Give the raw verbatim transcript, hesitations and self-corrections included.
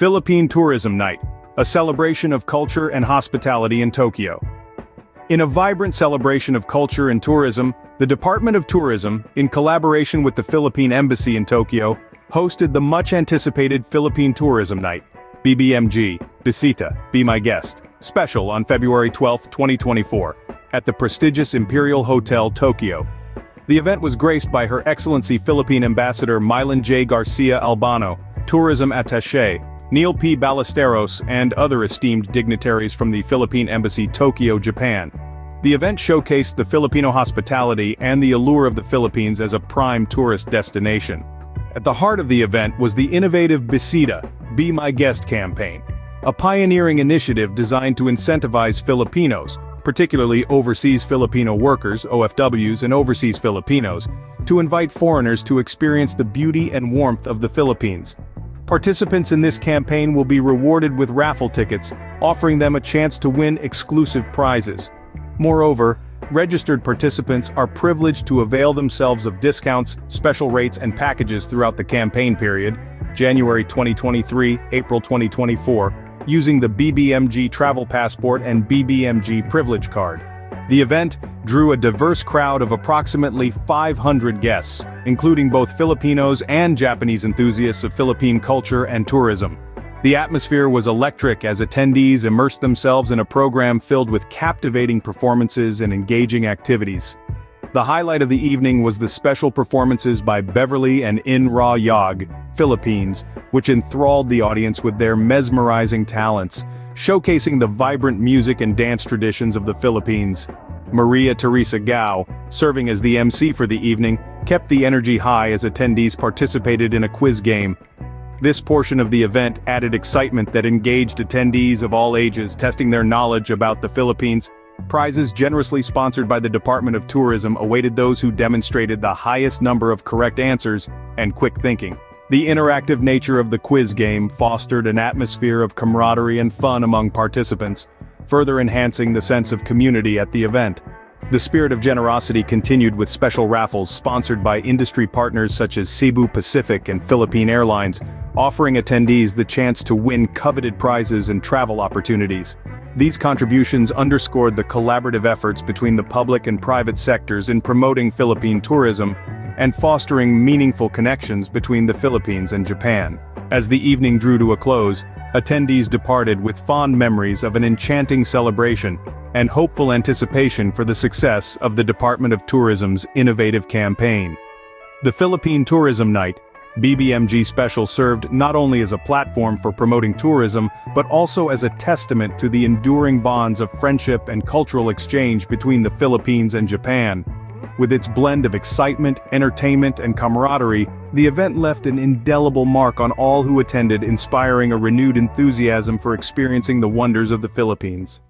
Philippine Tourism Night, a celebration of culture and hospitality in Tokyo. In a vibrant celebration of culture and tourism, the Department of Tourism, in collaboration with the Philippine Embassy in Tokyo, hosted the much-anticipated Philippine Tourism Night, B B M G, Bisita, Be My Guest, special on February twelfth, twenty twenty-four, at the prestigious Imperial Hotel Tokyo. The event was graced by Her Excellency Philippine Ambassador Mylene J. Garcia-Albano, Tourism Attaché, Neil P. Ballesteros, and other esteemed dignitaries from the Philippine Embassy Tokyo, Japan. The event showcased the Filipino hospitality and the allure of the Philippines as a prime tourist destination. At the heart of the event was the innovative Bisita, Be My Guest campaign, a pioneering initiative designed to incentivize Filipinos, particularly overseas Filipino workers, O F Ws, and overseas Filipinos, to invite foreigners to experience the beauty and warmth of the Philippines. Participants in this campaign will be rewarded with raffle tickets, offering them a chance to win exclusive prizes. Moreover, registered participants are privileged to avail themselves of discounts, special rates, and packages throughout the campaign period, January twenty twenty-three, April twenty twenty-four, using the B B M G Travel Passport and B B M G Privilege Card. The event drew a diverse crowd of approximately five hundred guests, including both Filipinos and Japanese enthusiasts of Philippine culture and tourism. The atmosphere was electric as attendees immersed themselves in a program filled with captivating performances and engaging activities. The highlight of the evening was the special performances by Beverly and In Ra Yag, Philippines, which enthralled the audience with their mesmerizing talents, showcasing the vibrant music and dance traditions of the Philippines. Maria Teresa Gao, serving as the M C for the evening, kept the energy high as attendees participated in a quiz game. This portion of the event added excitement that engaged attendees of all ages, testing their knowledge about the Philippines. Prizes generously sponsored by the Department of Tourism awaited those who demonstrated the highest number of correct answers and quick thinking. The interactive nature of the quiz game fostered an atmosphere of camaraderie and fun among participants, further enhancing the sense of community at the event. The spirit of generosity continued with special raffles sponsored by industry partners such as Cebu Pacific and Philippine Airlines, offering attendees the chance to win coveted prizes and travel opportunities. These contributions underscored the collaborative efforts between the public and private sectors in promoting Philippine tourism and fostering meaningful connections between the Philippines and Japan. As the evening drew to a close, attendees departed with fond memories of an enchanting celebration and hopeful anticipation for the success of the Department of Tourism's innovative campaign. The Philippine Tourism Night, B B M G Special, served not only as a platform for promoting tourism but also as a testament to the enduring bonds of friendship and cultural exchange between the Philippines and Japan. With its blend of excitement, entertainment, and camaraderie, the event left an indelible mark on all who attended, inspiring a renewed enthusiasm for experiencing the wonders of the Philippines.